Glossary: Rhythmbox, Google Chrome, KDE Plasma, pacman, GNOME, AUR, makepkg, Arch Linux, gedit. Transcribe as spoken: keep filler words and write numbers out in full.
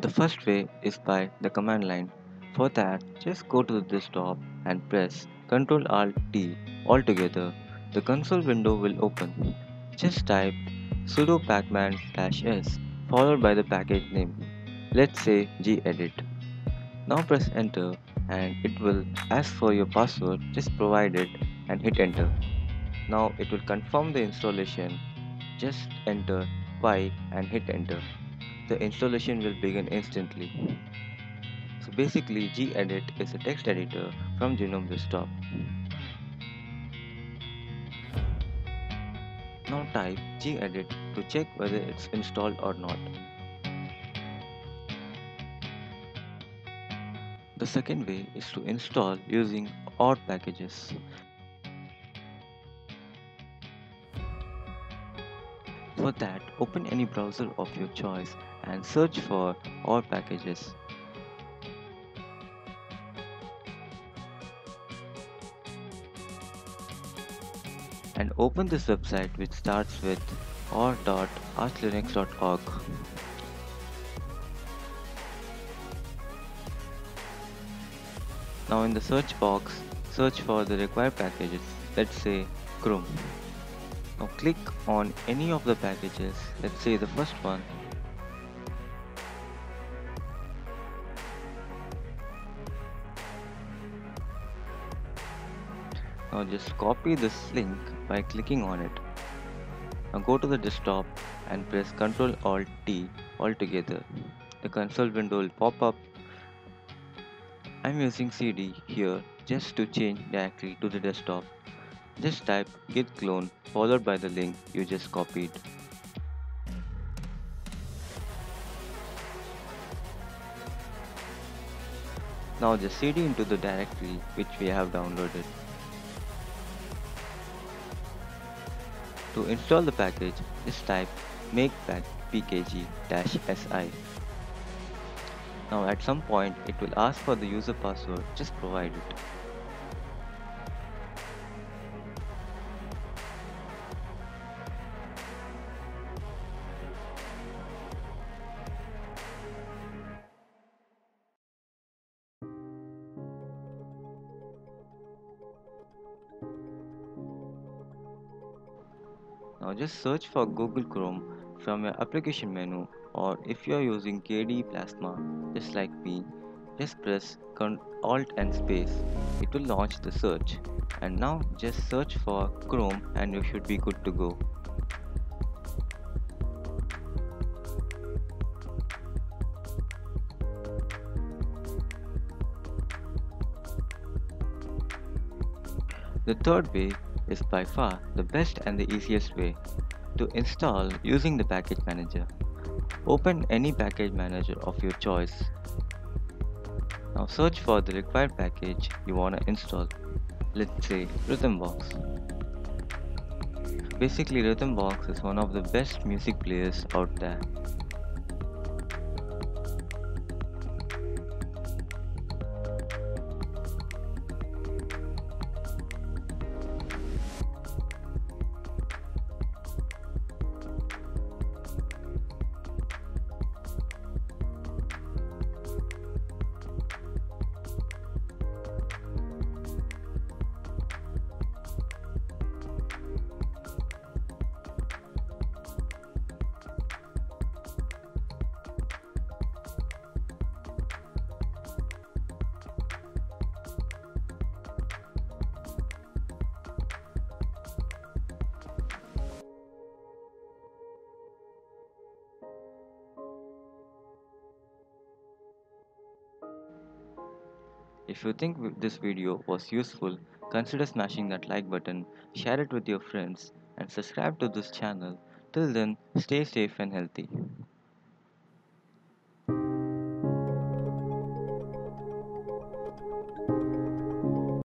The first way is by the command line. For that, just go to the desktop and press control alt D altogether. The console window will open. Just type sudo pacman dash s followed by the package name. Let's say gedit. Now press enter and it will ask for your password. Just provide it and hit enter. Now it will confirm the installation. Just enter Y and hit enter. The installation will begin instantly. So basically, gedit is a text editor from GNOME desktop. Now type gedit to check whether it's installed or not. The second way is to install using A U R packages. For that, open any browser of your choice and search for A U R packages. And open this website which starts with A U R dot arch linux dot org. Now in the search box, search for the required packages, let's say Chrome. Now click on any of the packages, let's say the first one. Now just copy this link by clicking on it. Now go to the desktop and press control alt T altogether. The console window will pop up. I'm using C D here just to change directly to the desktop. Just type git clone followed by the link you just copied. Now just C D into the directory which we have downloaded. To install the package, just type make pack P K G dash S I. Now at some point it will ask for the user password, just provide it. Now just search for Google Chrome from your application menu, or if you are using K D E Plasma, just like me, just press Alt and space. It will launch the search. And now just search for Chrome and you should be good to go. The third way is by far the best and the easiest way to install using the package manager. Open any package manager of your choice. Now search for the required package you want to install. Let's say Rhythmbox. Basically, Rhythmbox is one of the best music players out there. If you think this video was useful, consider smashing that like button, share it with your friends, and subscribe to this channel. Till then, stay safe and healthy.